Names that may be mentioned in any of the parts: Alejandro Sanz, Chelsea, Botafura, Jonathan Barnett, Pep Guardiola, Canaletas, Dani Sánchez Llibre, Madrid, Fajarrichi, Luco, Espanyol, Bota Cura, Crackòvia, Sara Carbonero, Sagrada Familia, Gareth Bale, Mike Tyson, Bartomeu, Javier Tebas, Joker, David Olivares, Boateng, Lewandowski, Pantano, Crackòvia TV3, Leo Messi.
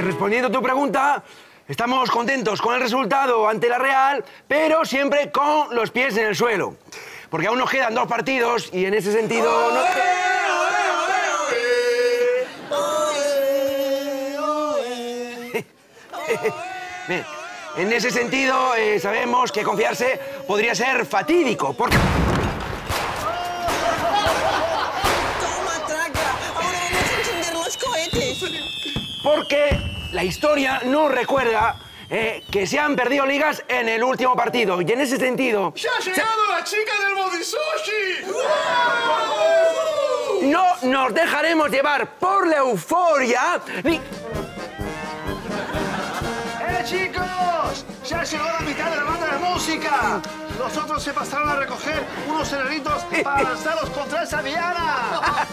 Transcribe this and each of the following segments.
Respondiendo a tu pregunta, estamos contentos con el resultado ante la Real, pero siempre con los pies en el suelo. Porque aún nos quedan 2 partidos y en ese sentido... ¡Olé, olé, olé, olé! Bien, en ese sentido sabemos que confiarse podría ser fatídico, porque... Porque la historia nos recuerda que se han perdido ligas en el último partido. Y en ese sentido... ¡Ya ha llegado la chica del Movisoshi! ¡Wow! No nos dejaremos llevar por la euforia ni... ¡Eh, chicos! ¡Ya llegó la mitad de la banda de música! Los otros se pasaron a recoger unos enanitos para lanzarlos contra esa Viana.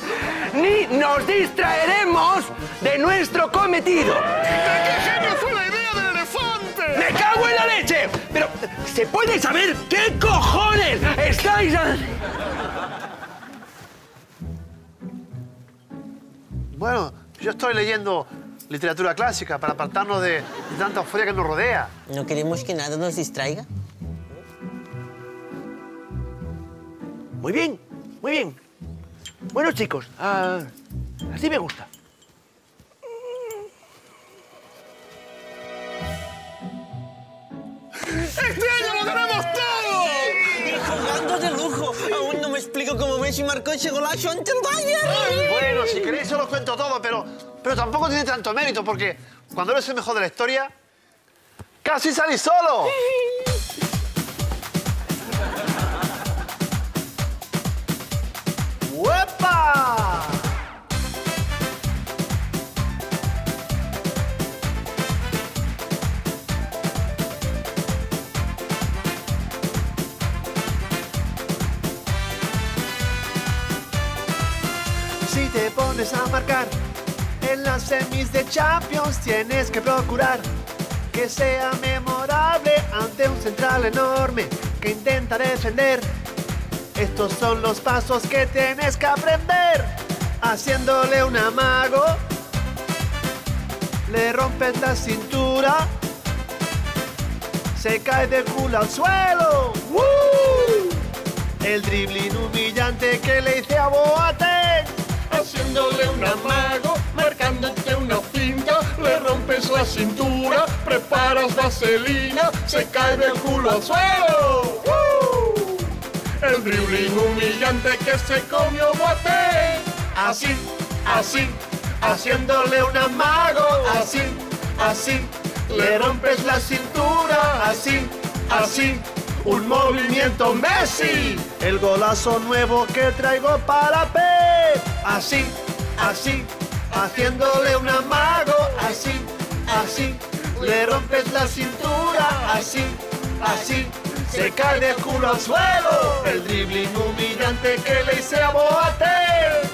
Ni nos distraeremos de nuestro cometido. ¡Qué genio fue la idea del elefante! ¡Me cago en la leche! Pero, ¿se puede saber qué cojones estáis...? Bueno, yo estoy leyendo literatura clásica para apartarnos de tanta euforia que nos rodea. ¿No queremos que nada nos distraiga? Muy bien, muy bien. Bueno, chicos, así me gusta. ¡Este año lo ganamos todo! Sí. ¡Jugando de lujo! Aún no me explico cómo Messi marcó ese golazo ante el Bayern. Bueno, si queréis yo lo cuento todo, pero tampoco tiene tanto mérito, porque cuando eres el mejor de la historia, casi salís solo. ¡Uepa! Si te pones a marcar en las semis de Champions, tienes que procurar que sea memorable ante un central enorme que intenta defender. Estos son los pasos que tienes que aprender. Haciéndole un amago, le rompes la cintura, se cae de culo al suelo. ¡Uh! El dribbling humillante que le hice a Boateng. Haciéndole un amago, marcándote una finta, le rompes la cintura, preparas vaselina, se cae de culo al suelo. ¡Uh! El dribbling humillante que se comió Boateng. Así, así, haciéndole un amago. Así, así, le rompes la cintura. Así, así, un movimiento Messi. El golazo nuevo que traigo para Pep. Así, así, haciéndole un amago. Así, así, le rompes la cintura. Así, así, se cae de culo al suelo. El dribbling humillante que le hice a Boateng.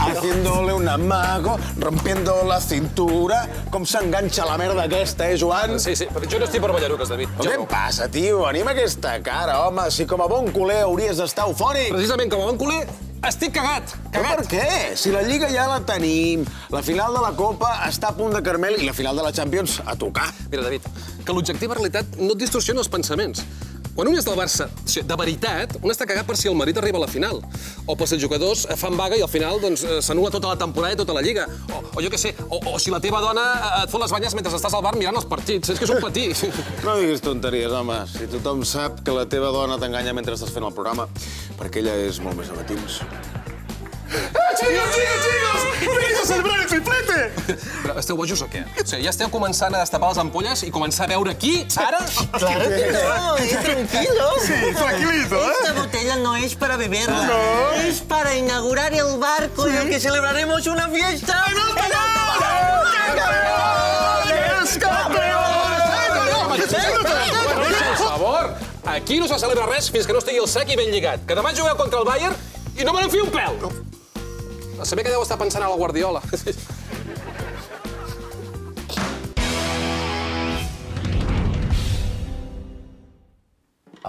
Haciéndole un amago, rompiendo la cintura, com s'enganxa la merda aquesta, Joan? Sí, sí, però jo no estic per ballaruques, David. Què em passa, tio? Anima aquesta cara, home. Si com a bon culer hauries d'estar eufònic. Precisament, com a bon culer... Estic cagat! Cagat! Per què? Si la Lliga ja la tenim, la final de la Copa està a punt de caramel i la final de la Champions a tocar. Mira, David, que l'objectiu en realitat no et distorsiona els pensaments. Quan un és del Barça, de veritat, un està cagat per si el Madrid arriba a la final. O pels seus jugadors fan vaga i al final s'anula tota la temporada i tota la Lliga. O jo què sé, o si la teva dona et fot les banyes mentre estàs al bar mirant els partits. És que és un patir. No diguis tonteries, home. Si tothom sap que la teva dona t'enganya mentre estàs fent el programa, perquè ella és molt més de matins. Chicos, chicos, chicos! Venís a celebrar el triplete! Però esteu bojos o què? Ja esteu començant a destapar les ampolles i començar a veure aquí, ara? Claro que no, tranquilo. Sí, tranquilito, eh? Esta botella no es para beberla. No. Es para inaugurar el barco en el que celebraremos una fiesta. ¡En el campeón! ¡Es campeón! ¡Es campeón! Per favor! Aquí no se celebra res fins que no estigui el sac i ben lligat. Que demà jugueu contra el Bayern i no me n'enfio un pèl. A saber que deu estar pensant a la Guardiola.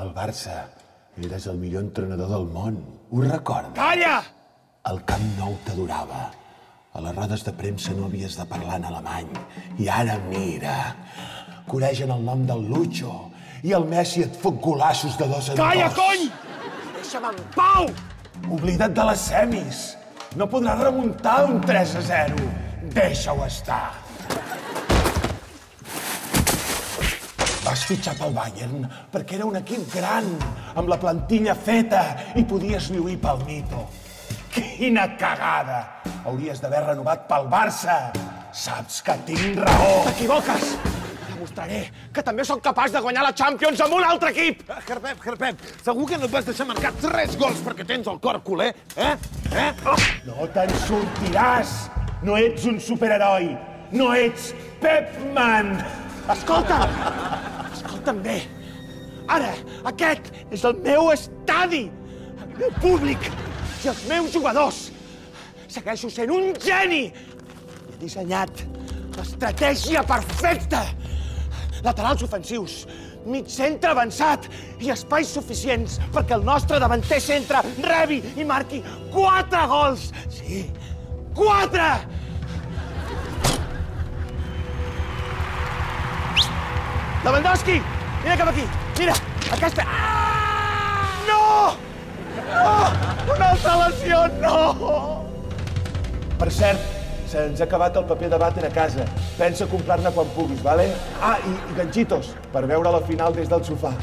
El Barça, eres el millor entrenador del món. Ho recordes? Calla! El Camp Nou t'adorava. A les rodes de premsa no havies de parlar en alemany. I ara mira, coregen el nom del Lucho i el Messi et fot golaços de 2 en 2. Calla, cony! Deixa'm en pau! Oblida't de les semis. No podràs remuntar un 3-0. Deixa-ho estar. Vas fitxar pel Bayern perquè era un equip gran, amb la plantilla feta, i podies lluir pel Mito. Quina cagada! Hauries d'haver renovat pel Barça. Saps que tinc raó. T'equivoques! Demostraré que també sóc capaç de guanyar la Champions amb un altre equip! Gerpep, segur que no et vas deixar marcar 3 gols perquè tens el cor culer, eh? No te'n sortiràs! No ets un superheroi! No ets Pepman! Escolta'm! Escolta'm bé! Ara, aquest és el meu estadi! El meu públic! I els meus jugadors! Segueixo sent un geni! He dissenyat l'estratègia perfecta! Laterals ofensius, mig centre avançat i espais suficients perquè el nostre davanter centre rebi i marqui 4 gols! Sí, 4! Lewandowski! Mira cap aquí! Mira! Aquesta... No! No! Una altra lesió, no! Per cert, se'ns ha acabat el paper de vàter a casa. Pensa comprar-ne quan puguis, vale? Ah, i ganxitos, per veure la final des del sofà.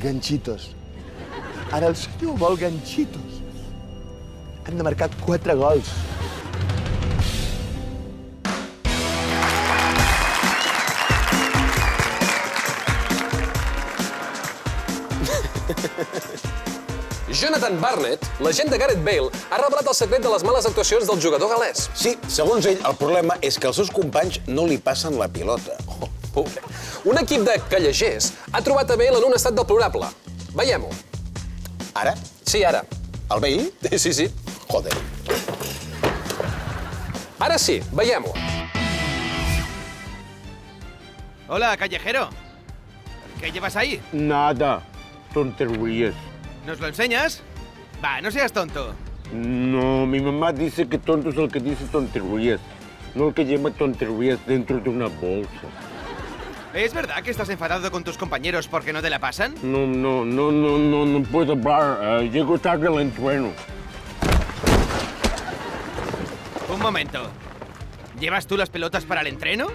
Ganxitos. Ara el senyor vol ganxitos. Hem de marcar 4 gols. Jonathan Barnett, l'agent de Gareth Bale, ha revelat el secret de les males actuacions del jugador galès. Sí, segons ell, el problema és que els seus companys no li passen la pilota. Un equip de callejers ha trobat a Bale en un estat deplorable. Veiem-ho. Ara? Sí, ara. El Bale? Sí. Joder. Ara sí, veiem-ho. Hola, callejero. ¿Qué llevas ahí? Nada. Tonterías. ¿Nos lo enseñas? Va, no seas tonto. No, mi mamá dice que tonto es el que dice tonterías, no el que lleva tonterías dentro de una bolsa. ¿Es verdad que estás enfadado con tus compañeros porque no te la pasan? No puedo hablar. Llego tarde al entreno. Un momento. ¿Llevas tú las pelotas para el entreno?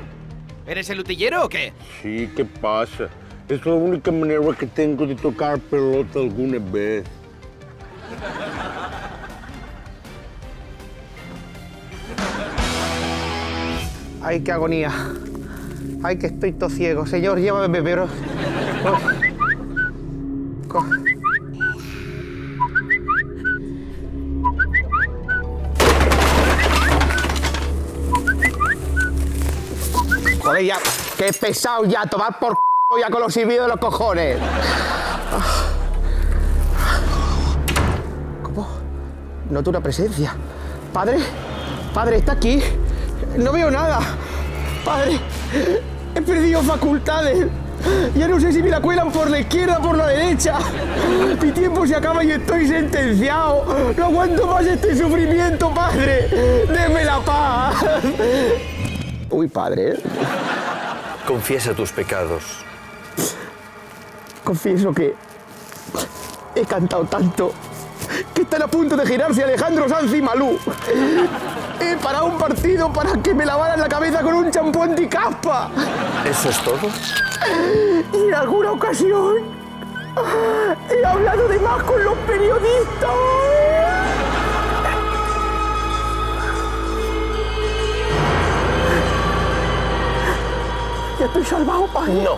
¿Eres el utillero o qué? Sí, ¿qué pasa? Es la única manera que tengo de tocar pelota alguna vez. Ay, qué agonía. Ay, que estoy todo ciego. Señor, llévame, pero... Joder, ya. Qué pesado ya. Tomad por... ya con los silbidos de los cojones. ¿Cómo? Noto una presencia. Padre, padre, está aquí. No veo nada. Padre, he perdido facultades. Ya no sé si me la cuelan por la izquierda o por la derecha. Mi tiempo se acaba y estoy sentenciado. No aguanto más este sufrimiento, padre. Deme la paz. Uy, padre, ¿eh? Confiesa tus pecados. Confieso que he cantado tanto que están a punto de girarse Alejandro Sanz y Malú. He parado un partido para que me lavaran la cabeza con un champú anticaspa. ¿Eso es todo? Y en alguna ocasión he hablado de más con los periodistas. ¿Ya estoy salvado, padre? No,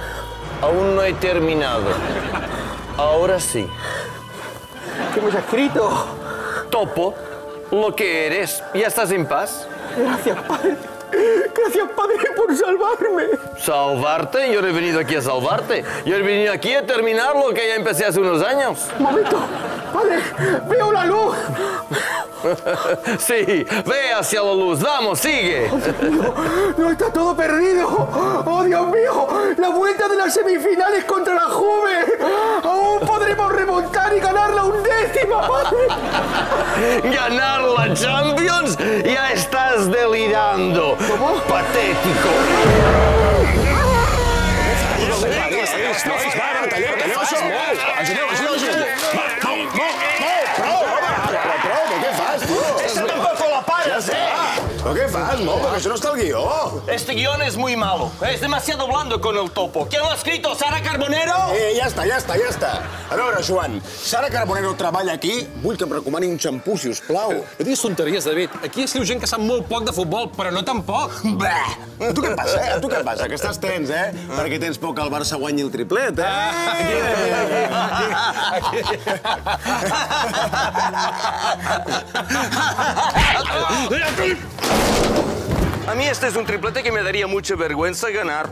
aún no he terminado. Ahora sí. ¿Qué me has escrito? Topo, lo que eres. ¿Ya estás en paz? Gracias, padre. Gracias, padre, por salvarme. ¿Salvarte? Yo no he venido aquí a salvarte. Yo he venido aquí a terminar lo que ya empecé hace unos años. Un momento. Padre, veo la luz. Sí, ve hacia la luz. Vamos, sigue. Oh, Dios mío, no está todo perdido. Oh, Dios mío, la vuelta de las semifinales contra la Juve. Aún podremos remontar y ganar la 11ª, padre. ganar la Champions, ya estás delirando. ¿Cómo? Patético. ¿Qué fas, Mo? Porque eso no está el guión. Este guión es muy malo. Es demasiado blando con el topo. ¿Quién lo ha escrito? ¿Sara Carbonero? Ja està. A veure, Joan, Sara Carbonero treballa aquí? Vull que em recomani un xampú, si us plau. No diguis tonteries, David. Aquí es diu gent que sap molt poc de futbol, però no tan poc. A tu què et passa, eh? A tu què et passa? Que estàs tens, eh? Perquè tens por que el Barça guanyi el triplet, eh? Aquí. A mí este es un triplete que me daría mucha vergüenza ganar.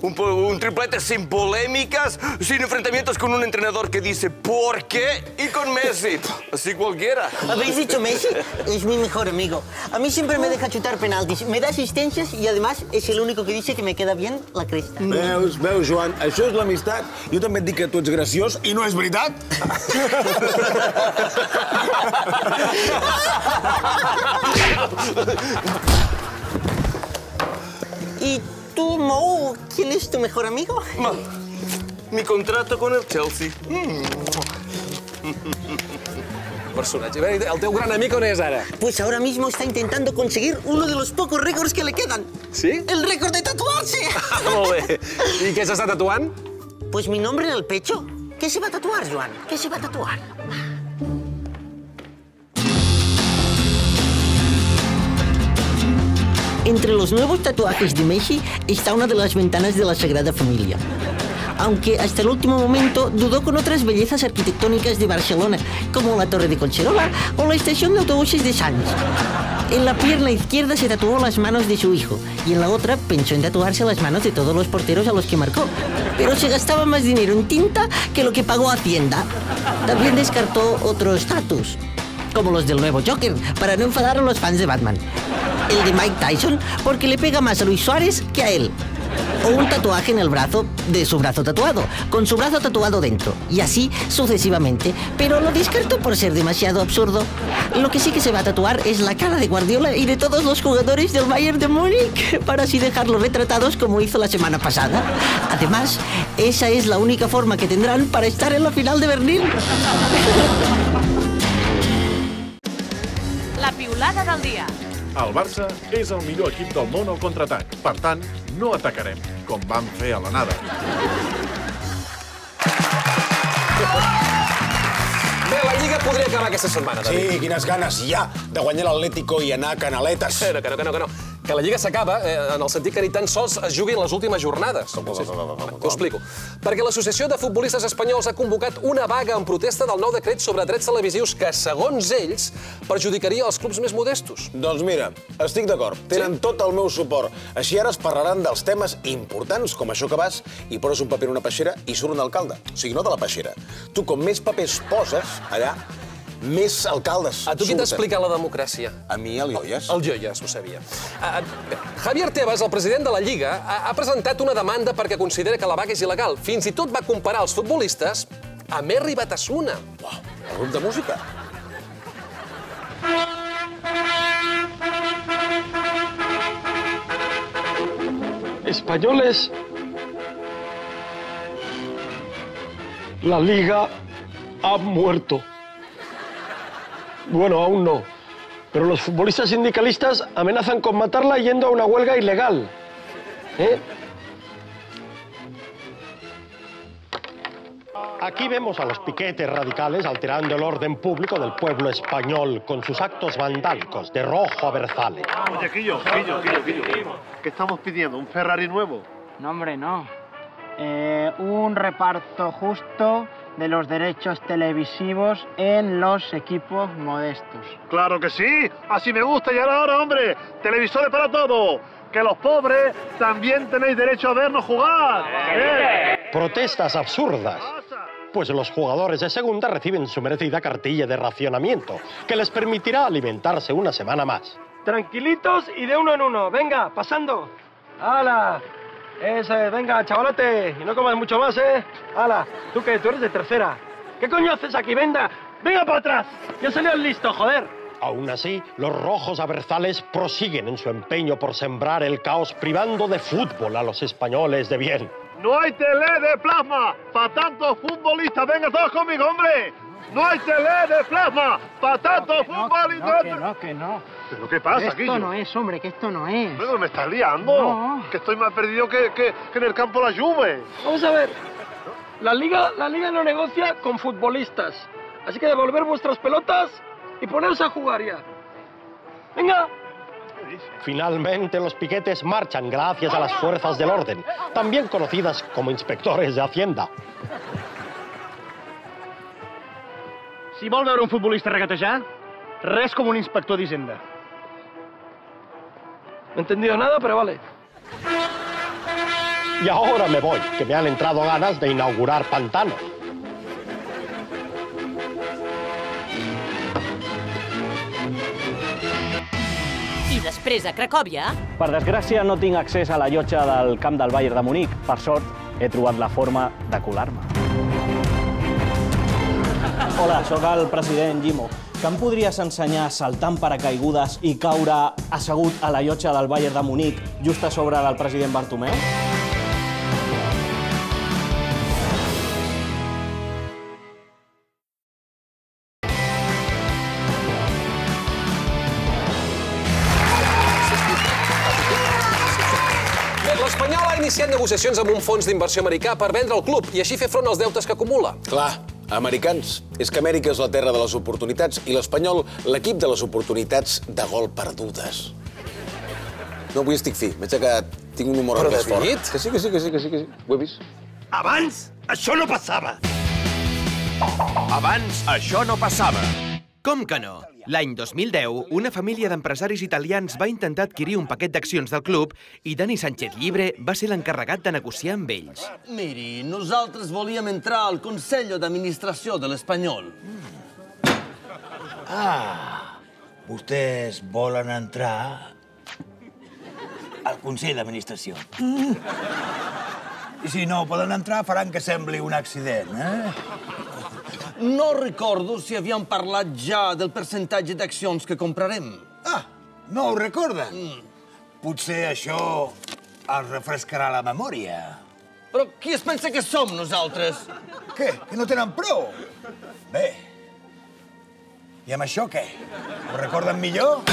Un triplete sin polémicas, sin enfrentamientos con un entrenador que dice ¿por qué? Y con Messi. Así cualquiera. ¿Habéis dicho Messi? Es mi mejor amigo. A mí siempre me deja chutar penaltis, me da asistencias y además es el único que dice que me queda bien la cresta. Veus, Joan, això és l'amistat. Jo també et dic que tu ets graciós i no és veritat. ¿Y tú, Mo, quién es tu mejor amigo? Mi contrato con el Chelsea. Personaje. ¿El teu gran amigo no es ahora? Pues ahora mismo está intentando conseguir uno de los pocos récords que le quedan. ¿Sí? El récord de tatuarse. Muy bien. ¿Y qué se está tatuando? Pues mi nombre en el pecho. ¿Qué se va a tatuar, Joan? ¿Qué se va a tatuar? Entre los nuevos tatuajes de Messi está una de las ventanas de la Sagrada Familia. Aunque hasta el último momento dudó con otras bellezas arquitectónicas de Barcelona, como la Torre de Collserola o la estación de autobuses de Sants. En la pierna izquierda se tatuó las manos de su hijo y en la otra pensó en tatuarse las manos de todos los porteros a los que marcó, pero se gastaba más dinero en tinta que lo que pagó Hacienda. También descartó otros tatus, como los del nuevo Joker, para no enfadar a los fans de Batman. El de Mike Tyson, porque le pega más a Luis Suárez que a él. O un tatuaje en el brazo de su brazo tatuado, con su brazo tatuado dentro, y así sucesivamente, pero lo descarto por ser demasiado absurdo. Lo que sí que se va a tatuar es la cara de Guardiola y de todos los jugadores del Bayern de Múnich, para así dejarlos retratados como hizo la semana pasada. Además, esa es la única forma que tendrán para estar en la final de Berlín. La piulada del dia. El Barça és el millor equip del món al contraatac. Per tant, no atacarem, com vam fer a l'anada. Bé, la Lliga podria acabar aquesta setmana, David. Sí, quines ganes hi ha de guanyar l'Atlético i anar a Canaletas. Que no. Que la Lliga s'acaba en el sentit que ni tan sols es jugui en les últimes jornades. T'ho explico. Perquè l'Associació de Futbolistes Espanyols ha convocat una vaga en protesta del nou decret sobre drets televisius que, segons ells, perjudicaria els clubs més modestos. Doncs mira, estic d'acord. Tenen tot el meu suport. Així ara es parlaran dels temes importants, com això que vas i poses un paper en una peixera i surt un alcalde. O sigui, no de la peixera. Tu, com més papers poses allà, més alcaldes. A tu qui t'ha explicat la democràcia? A mi, el Joyas. El Joyas, ho sabia. Javier Tebas, el president de la Lliga, ha presentat una demanda perquè considera que la vaga és il·legal. Fins i tot va comparar els futbolistes a Merry Batasuna. Uau, el grup de música. Españoles, la Liga ha muerto. Bueno, aún no. Pero los futbolistas sindicalistas amenazan con matarla yendo a una huelga ilegal. Aquí vemos a los piquetes radicales alterando el orden público del pueblo español con sus actos vandálicos de rojo a berzale. Oye, Quillo. ¿Qué estamos pidiendo? ¿Un Ferrari nuevo? No, hombre, no. Un reparto justo de los derechos televisivos en los equipos modestos. ¡Claro que sí! ¡Así me gusta! ¡Y ahora, hombre! ¡Televisores para todo! ¡Que los pobres también tenéis derecho a vernos jugar! Protestas absurdas. Pues los jugadores de segunda reciben su merecida cartilla de racionamiento, que les permitirá alimentarse una semana más. Tranquilitos y de uno en uno. Venga, pasando. ¡Hala! Venga, chavalate, y no comas mucho más, ¿eh? Ala, tú que eres de tercera. ¿Qué coño haces aquí, venda? ¡Venga para atrás! ¡Ya salió el listo, joder! Aún así, los rojos aberzales prosiguen en su empeño por sembrar el caos, privando de fútbol a los españoles de bien. ¡No hay tele de plasma para tantos futbolistas! ¡Venga todos conmigo, hombre! ¡No hay tele de plasma para tantos futbolistas! No. ¿Pero qué pasa aquí? Esto no es, hombre, que esto no es. Pero me estás liando. No. Que estoy más perdido que en el campo la Juve. Vamos a ver. La liga no negocia con futbolistas. Así que devolver vuestras pelotas y poneros a jugar ya. ¡Venga! Finalmente los piquetes marchan gracias a las fuerzas del orden, también conocidas como inspectores de Hacienda. Si vol veure un futbolista regatejar, res como un inspector de Hacienda. No he entendido nada, pero vale. Y ahora me voy, que me han entrado ganas de inaugurar Pantano. Després a Cracòvia... Per desgràcia, no tinc accés a la llotja del camp del Bayern de Munic. Per sort, he trobat la forma de colar-me. Hola, sóc el president Gimo. Que em podries ensenyar saltant paracaigudes i caure assegut a la llotja del Bayern de Munic just a sobre del president Bartomeu? Iniciat negociacions amb un fons d'inversió americà per vendre el club i així fer front als deutes que acumula. Clar, americans. És que Amèrica és la terra de les oportunitats i l'espanyol l'equip de les oportunitats de gol perdudes. No, avui estic fi. Veig que tinc un humor més fort. Però definit? Que sí. Ho he vist. Abans, això no passava. Com que no? L'any 2010, una família d'empresaris italians va intentar adquirir un paquet d'accions del club i Dani Sánchez Llibre va ser l'encarregat de negociar amb ells. Miri, nosaltres volíem entrar al Consell d'Administració de l'Espanyol. Vostès volen entrar al Consell d'Administració. I si no poden entrar, faran que sembli un accident, eh? No recordo si havíem parlat ja del percentatge d'accions que comprarem. No ho recorden? Potser això els refrescarà la memòria. Però qui es pensa que som nosaltres? Què? Que no tenen prou? Bé, i amb això què? Ho recorden millor?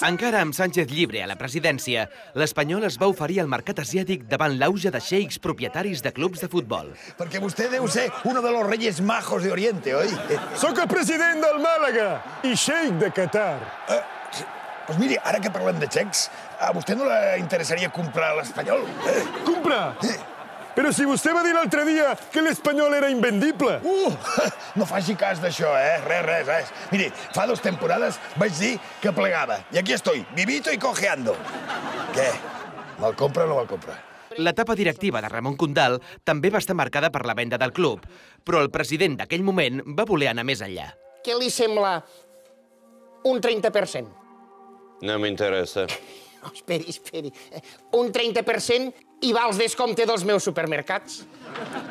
Encara amb Sánchez Llibre a la presidència, l'Espanyol es va oferir al mercat asiàtic davant l'auge de xeics propietaris de clubs de futbol. Perquè vostè deu ser uno de los reyes majos de Oriente, oi? Soc el president del Màlaga i xeic de Qatar. Doncs miri, ara que parlem de xeics, a vostè no li interessaria comprar l'Espanyol? Comprar? Però si vostè va dir l'altre dia que l'Espanyol era invendible. No faci cas d'això, res. Miri, fa 2 temporades vaig dir que plegava. I aquí estoy, vivito y cojeando. Què? Me'l compra o no me'l compra? L'etapa directiva de Ramon Condal també va estar marcada per la venda del club, però el president d'aquell moment va voler anar més enllà. Què li sembla un 30%? No m'interessa. Esperi. Un 30% i vals descompte dels meus supermercats.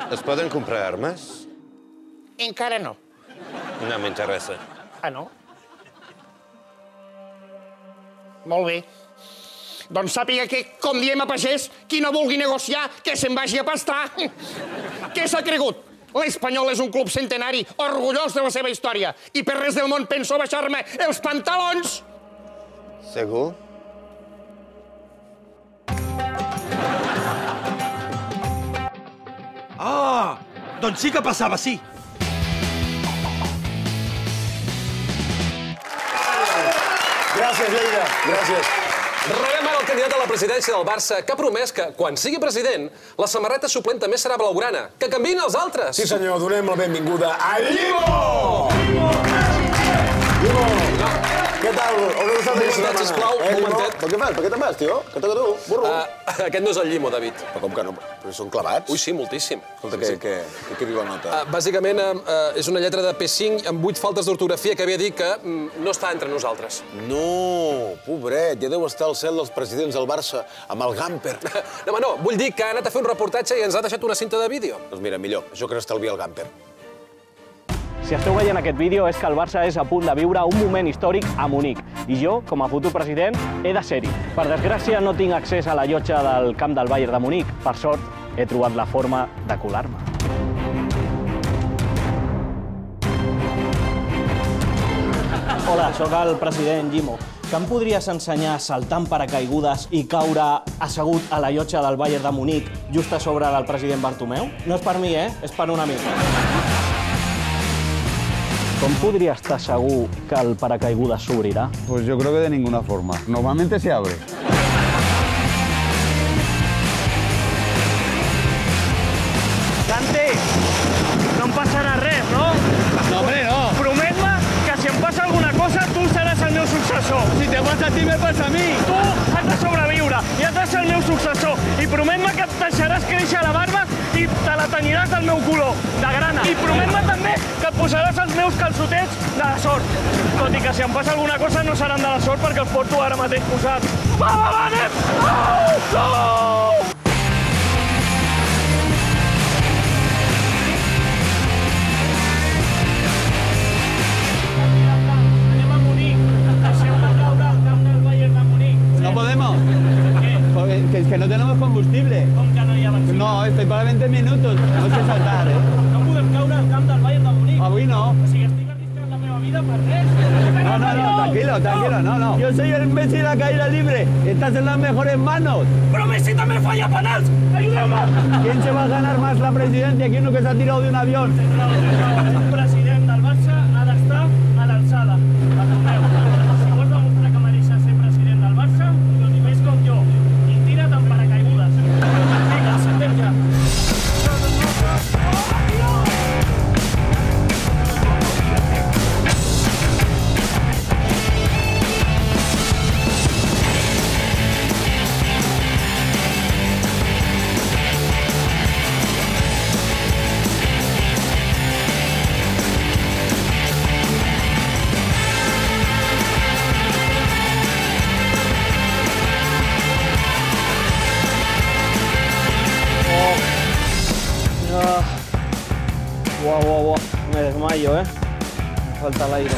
Es poden comprar armes? Encara no. No m'interessa. No? Molt bé. Doncs sàpiga que, com diem a pagès, qui no vulgui negociar, que se'n vagi a pastar. Què s'ha cregut? L'Espanyol és un club centenari, orgullós de la seva història. I per res del món penso baixar-me els pantalons. Segur? Doncs sí que passava, sí. Gràcies, Lleida. Gràcies. Rebem ara el candidat a la presidència del Barça, que ha promès que, quan sigui president, la samarreta suplent també serà blaugrana. Que canviïn els altres. Sí, senyor. Donem la benvinguda a Llimo! Llimo! Què tal? On heu estat aquesta setmana? Sisplau, un momentet. Però què fas? Per què te'n vas, tio? Que toca tu, burro. Aquest no és el Llimo, David. Però com que no? Però són clavats? Ui, sí, moltíssim. Escolta, què diu la nota? Bàsicament, és una lletra de P5 amb 8 faltes d'ortografia que havia dit que no està entre nosaltres. No, pobret, ja deu estar al cel dels presidents del Barça, amb el Gamper. No, vull dir que ha anat a fer un reportatge i ens ha deixat una cinta de vídeo. Doncs mira, millor, jo crec que estalvia el Gamper. Si esteu veient aquest vídeo és que el Barça és a punt de viure un moment històric a Munic i jo, com a futur president, he de ser-hi. Per desgràcia no tinc accés a la llotja del camp del Bayern de Munic. Per sort, he trobat la forma de colar-me. Hola, sóc el president Gimo. Que em podries ensenyar saltant paracaigudes i caure assegut a la llotja del Bayern de Munic just a sobre del president Bartomeu? No és per mi, és per un amic. Com podria estar segur que el paracaigudes s'obrirà? Pues yo creo que de ninguna forma. Normalmente se abre. Santi, no em passarà res, no? No, home, no. Promet-me que si em passa alguna cosa tu seràs el meu successor. Si te passa a ti, me passa a mi. Tu has de sobreviure i has de ser el meu successor. I promet-me que et deixaràs créixer la barba i te la teniràs del meu color, de grana. I promet-me també que et posaràs els meus calçotets de la sort. Tot i que si em passa alguna cosa no seran de la sort perquè els porto ara mateix posats. Va, va, va, anem! Au! Au! Que no tenemos combustible. Com que no hi ha benzina? No, estoy para 20 minutos. No sé saltar, No podem caure al camp del Bayern de Munic. Avui no. O sigui, estic arriscant la meva vida per res. No, no, no, tranquilo, tranquilo, no, no. Yo soy el Messi de la caída libre. Estás en las mejores manos. Pero Messi también falla penals. Ayúdame. ¿Quién se va a ganar más la presidencia que uno que se ha tirado de un avión? El president del Barça ha d'estar a l'alçada. Si vols demostrar que mereixes ser president del Barça, doncs hi veus com jo. Falta el aire.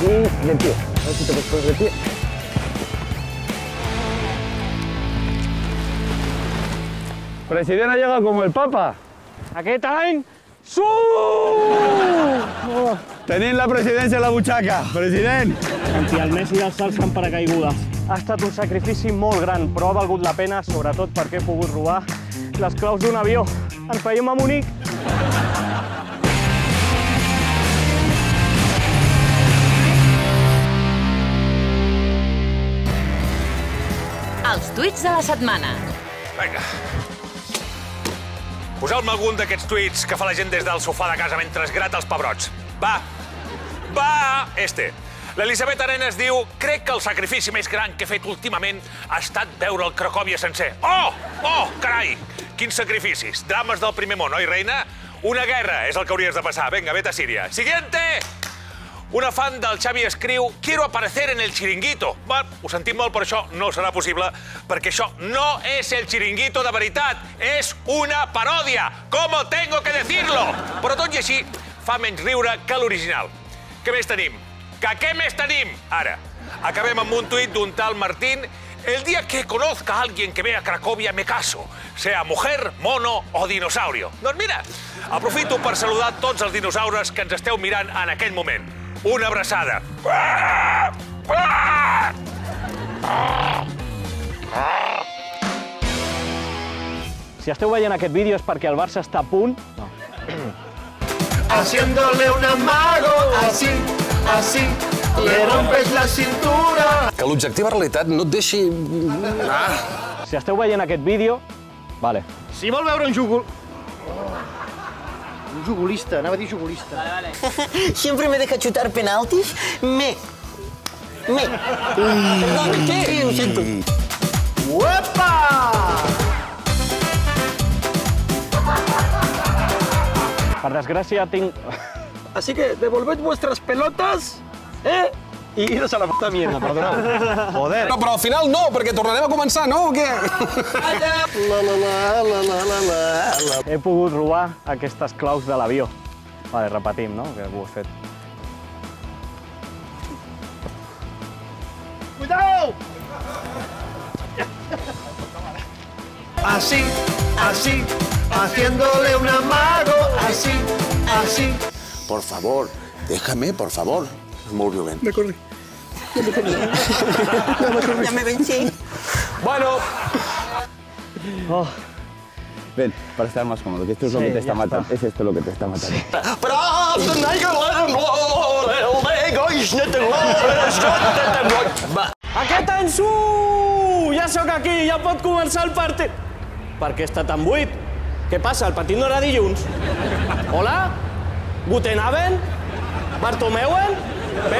Y de pie. A ver si te puedes de pie. President ha llegado como el Papa. Aquí time. ¡Su! Tenéis la presidencia en la buchaca, president. Santi, el Messi del salsa en paracaigudes. Ha estat un sacrifici molt gran, però ha valgut la pena, sobretot perquè he pogut robar les claus d'un avió. Ens veiem a Munic. Els tuits de la setmana. Vinga. Poseu-me algun d'aquests tuits que fa la gent des del sofà de casa mentre es grata els pebrots. Va. Va. Este. L'Elisabet Arenas diu: crec que el sacrifici més gran que he fet últimament ha estat veure el Crackòvia sencer. Oh! Oh, carai! Quins sacrificis. Drames del primer món, oi, reina? Una guerra és el que hauries de passar. Vinga, vete a Síria. Siguiente! Una fan del Xavi escriu: quiero aparecer en el chiringuito. Va, ho sentim molt, però això no serà possible, perquè això no és el chiringuito de veritat, és una paròdia. ¿Cómo tengo que decirlo? Però tot i així fa menys riure que l'original. Què més tenim? ¿Qué més tenim? Ara, acabem amb un tuit d'un tal Martín. El día que conozca a alguien que vea Cracòvia me caso, sea mujer, mono o dinosaurio. Doncs mira, aprofito per saludar tots els dinosaures que ens esteu mirant en aquell moment. Una abraçada. Si esteu veient aquest vídeo és perquè el Barça està a punt... Haciéndole un amago, así, así, le rompes la cintura. Que l'objectiva realitat no et deixi... Si esteu veient aquest vídeo... Vale. Si vol veure un jugul... Un jugulista, anava a dir jugulista. Vale, vale. Siempre me deja chutar penaltis. Me. Perdón, què? Ho sento. Uepa! Per desgràcia tinc... Así que devolved vuestras pelotas, i iros a la puta mierda, perdoneu. Joder. No, però al final no, perquè tornarem a començar, no? O què? He pogut robar aquestes claus de l'avió. Vale, repetim, no? Que ho he fet. Cuidao! Así, así, haciéndole un amago, así, así. Por favor, déjame, por favor. Es muy violento. Me corrí. Ya me vencí. Bueno. Oh. Ven, para estar más cómodo, que esto es lo que te está matando. Es esto lo que te está matando. Aquest ensú! Ja sóc aquí, ja pot començar el partit. Per què està tan buit? Què passa, el partit no era dilluns? Hola? Gutenaven? Bartomeuen?